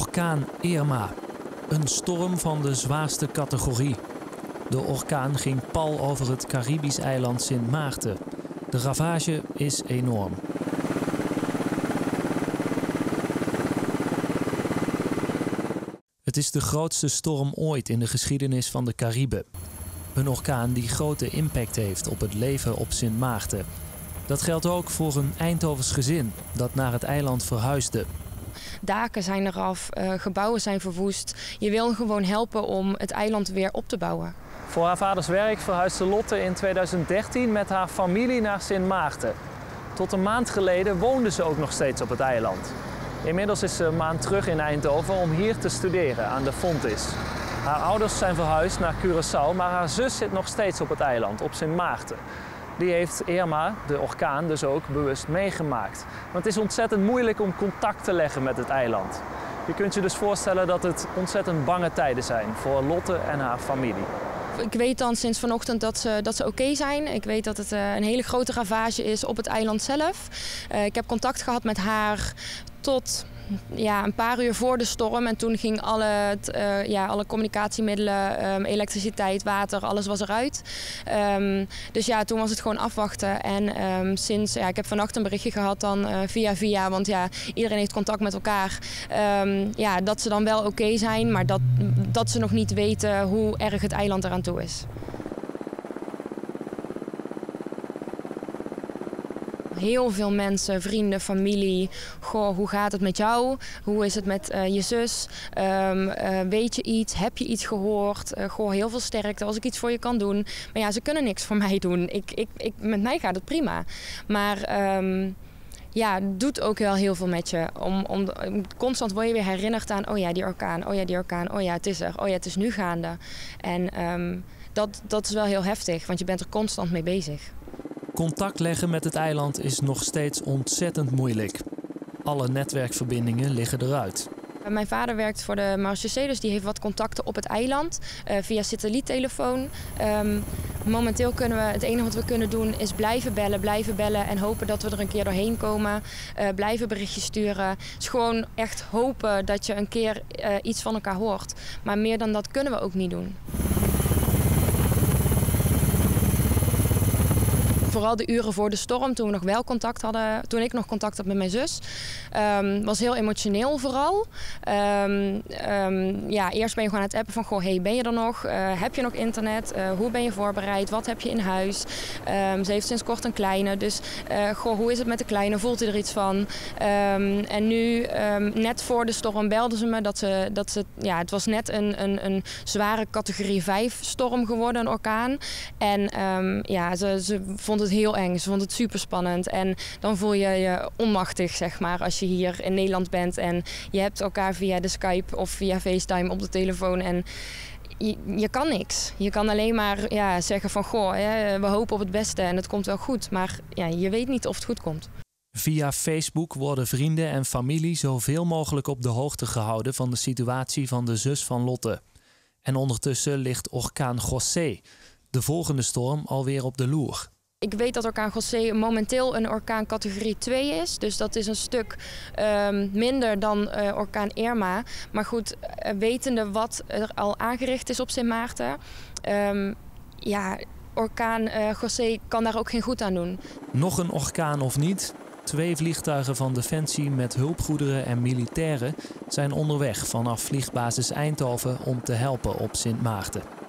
Orkaan Irma, een storm van de zwaarste categorie. De orkaan ging pal over het Caribisch eiland Sint Maarten. De ravage is enorm. Het is de grootste storm ooit in de geschiedenis van de Cariben. Een orkaan die grote impact heeft op het leven op Sint Maarten. Dat geldt ook voor een Eindhovens gezin dat naar het eiland verhuisde. Daken zijn eraf, gebouwen zijn verwoest. Je wil gewoon helpen om het eiland weer op te bouwen. Voor haar vaders werk verhuisde Lotte in 2013 met haar familie naar Sint Maarten. Tot een maand geleden woonde ze ook nog steeds op het eiland. Inmiddels is ze een maand terug in Eindhoven om hier te studeren aan de Fontys. Haar ouders zijn verhuisd naar Curaçao, maar haar zus zit nog steeds op het eiland, op Sint Maarten. Die heeft Irma, de orkaan, dus ook bewust meegemaakt. Want het is ontzettend moeilijk om contact te leggen met het eiland. Je kunt je dus voorstellen dat het ontzettend bange tijden zijn voor Lotte en haar familie. Ik weet dan sinds vanochtend dat ze oké zijn. Ik weet dat het een hele grote ravage is op het eiland zelf. Ik heb contact gehad met haar tot een paar uur voor de storm. En toen ging alle communicatiemiddelen, elektriciteit, water, alles was eruit. Dus toen was het gewoon afwachten. En ik heb vannacht een berichtje gehad dan via, want iedereen heeft contact met elkaar. Dat ze dan wel oké zijn, maar dat ze nog niet weten hoe erg het eiland eraan toe is. Heel veel mensen, vrienden, familie. Goh, hoe gaat het met jou? Hoe is het met je zus? Weet je iets? Heb je iets gehoord? Goh, heel veel sterkte als ik iets voor je kan doen. Maar ze kunnen niks voor mij doen. Met mij gaat het prima. Maar het doet ook wel heel veel met je. Constant word je weer herinnerd aan, die orkaan, het is er. Het is nu gaande. En dat is wel heel heftig, want je bent er constant mee bezig. Contact leggen met het eiland is nog steeds ontzettend moeilijk. Alle netwerkverbindingen liggen eruit. Mijn vader werkt voor de Marechaussee, dus die heeft wat contacten op het eiland via satelliettelefoon. Momenteel kunnen we, het enige wat we kunnen doen is blijven bellen en hopen dat we er een keer doorheen komen. Blijven berichtjes sturen. Dus gewoon echt hopen dat je een keer iets van elkaar hoort. Maar meer dan dat kunnen we ook niet doen. Vooral de uren voor de storm, toen ik nog contact had met mijn zus, was heel emotioneel vooral. Eerst ben je gewoon aan het appen van, goh, hey, ben je er nog? Heb je nog internet? Hoe ben je voorbereid? Wat heb je in huis? Ze heeft sinds kort een kleine, dus hoe is het met de kleine? Voelt hij er iets van? En nu, net voor de storm belden ze me dat het was net een zware categorie 5 storm geworden, een orkaan. En ze vond het heel eng, ze vond het superspannend. En dan voel je je onmachtig, zeg maar, als je hier in Nederland bent en je hebt elkaar via de Skype of via FaceTime op de telefoon en je kan niks. Je kan alleen maar zeggen van, goh, we hopen op het beste en het komt wel goed. Maar je weet niet of het goed komt. Via Facebook worden vrienden en familie zoveel mogelijk op de hoogte gehouden van de situatie van de zus van Lotte. En ondertussen ligt orkaan José, de volgende storm, alweer op de loer. Ik weet dat orkaan José momenteel een orkaan categorie 2 is. Dus dat is een stuk minder dan orkaan Irma. Maar goed, wetende wat er al aangericht is op Sint Maarten. Orkaan José kan daar ook geen goed aan doen. Nog een orkaan of niet? 2 vliegtuigen van Defensie met hulpgoederen en militairen zijn onderweg vanaf vliegbasis Eindhoven om te helpen op Sint Maarten.